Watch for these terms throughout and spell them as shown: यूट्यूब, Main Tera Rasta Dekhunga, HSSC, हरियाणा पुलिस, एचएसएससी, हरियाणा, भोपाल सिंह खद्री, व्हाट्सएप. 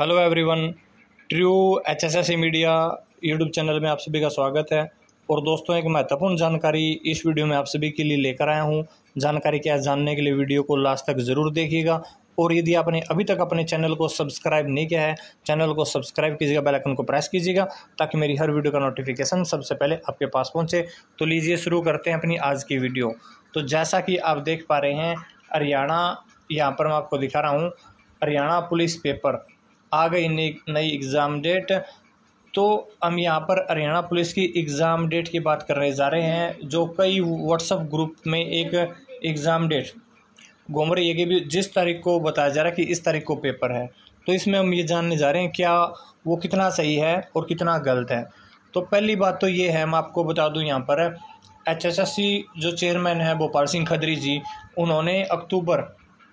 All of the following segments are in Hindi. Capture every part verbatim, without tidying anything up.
Hello everyone, true एचएसएससी media यूट्यूब channel में आप सभी का स्वागत है। और दोस्तों, एक महत्वपूर्ण जानकारी इस वीडियो में आप सभी के लिए लेकर आया हूं। जानकारी क्या जानने के लिए वीडियो को लास्ट तक ज़रूर देखिएगा। और यदि आपने अभी तक अपने चैनल को सब्सक्राइब नहीं किया है, चैनल को सब्सक्राइब कीजिएगा, बेल आइकन को प्रेस कीजिएगा ताकि मेरी हर वीडियो का नोटिफिकेशन सबसे पहले आपके पास पहुँचे। तो लीजिए शुरू करते हैं अपनी आज की वीडियो। तो जैसा कि आप देख पा रहे हैं, हरियाणा, यहाँ पर मैं आपको दिखा रहा हूँ, हरियाणा पुलिस पेपर आ गई नई एग्ज़ाम डेट। तो हम यहाँ पर हरियाणा पुलिस की एग्ज़ाम डेट की बात करने जा रहे हैं, जो कई व्हाट्सएप ग्रुप में एक एग्ज़ाम डेट घूम रही है कि भी जिस तारीख को बताया जा रहा है कि इस तारीख को पेपर है। तो इसमें हम ये जानने जा रहे हैं क्या वो कितना सही है और कितना गलत है। तो पहली बात तो ये है, मैं आपको बता दूँ, यहाँ पर एचएसएससी जो चेयरमैन है भोपाल सिंह खद्री जी, उन्होंने अक्टूबर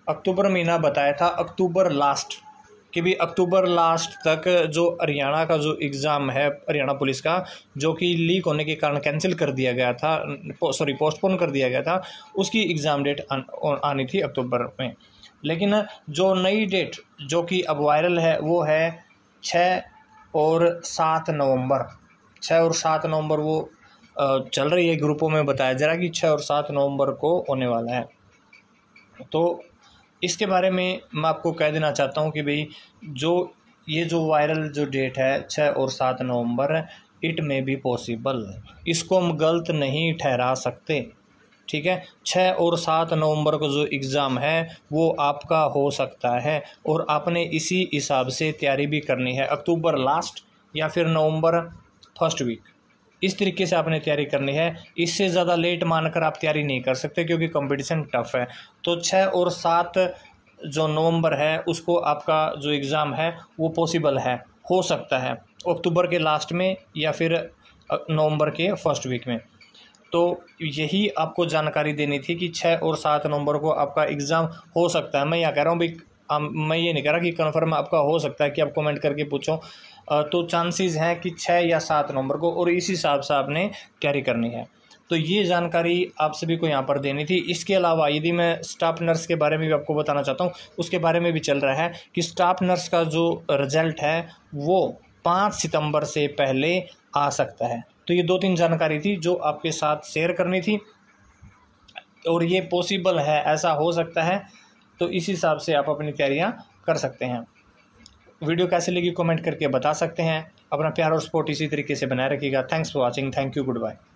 अक्टूबर महीना बताया था, अक्टूबर लास्ट कि भी अक्टूबर लास्ट तक जो हरियाणा का जो एग्ज़ाम है हरियाणा पुलिस का, जो कि लीक होने के कारण कैंसिल कर दिया गया था, सॉरी पोस्टपोन कर दिया गया था, उसकी एग्ज़ाम डेट आ, आनी थी अक्टूबर में। लेकिन जो नई डेट जो कि अब वायरल है वो है छः और सात नवंबर छः और सात नवंबर वो चल रही है। ग्रुपों में बताया जा रहा है कि छः और सात नवंबर को होने वाला है। तो इसके बारे में मैं आपको कह देना चाहता हूं कि भाई जो ये जो वायरल जो डेट है छः और सात नवंबर, इट में भी पॉसिबल, इसको हम गलत नहीं ठहरा सकते। ठीक है, छः और सात नवंबर को जो एग्ज़ाम है वो आपका हो सकता है और आपने इसी हिसाब से तैयारी भी करनी है। अक्टूबर लास्ट या फिर नवंबर फर्स्ट वीक, इस तरीके से आपने तैयारी करनी है। इससे ज़्यादा लेट मानकर आप तैयारी नहीं कर सकते क्योंकि कंपटीशन टफ है। तो छः और सात जो नवंबर है उसको आपका जो एग्ज़ाम है वो पॉसिबल है, हो सकता है अक्टूबर के लास्ट में या फिर नवंबर के फर्स्ट वीक में। तो यही आपको जानकारी देनी थी कि छः और सात नवंबर को आपका एग्ज़ाम हो सकता है। मैं यहाँ कह रहा हूँ भाई, मैं ये नहीं कह रहा कि कन्फर्म आपका हो सकता है कि आप कमेंट करके पूछो। तो चांसेस हैं कि छः या सात नवंबर को, और इसी हिसाब से आपने तैयारी करनी है। तो ये जानकारी आप सभी को यहाँ पर देनी थी। इसके अलावा यदि मैं स्टाफ नर्स के बारे में भी आपको बताना चाहता हूँ, उसके बारे में भी चल रहा है कि स्टाफ नर्स का जो रिजल्ट है वो पाँच सितंबर से पहले आ सकता है। तो ये दो तीन जानकारी थी जो आपके साथ शेयर करनी थी, और ये पॉसिबल है, ऐसा हो सकता है। तो इसी हिसाब से आप अपनी तैयारियाँ कर सकते हैं। वीडियो कैसी लगी कमेंट करके बता सकते हैं। अपना प्यार और सपोर्ट इसी तरीके से बनाए रखिएगा। Thanks for watching, thank you, good bye.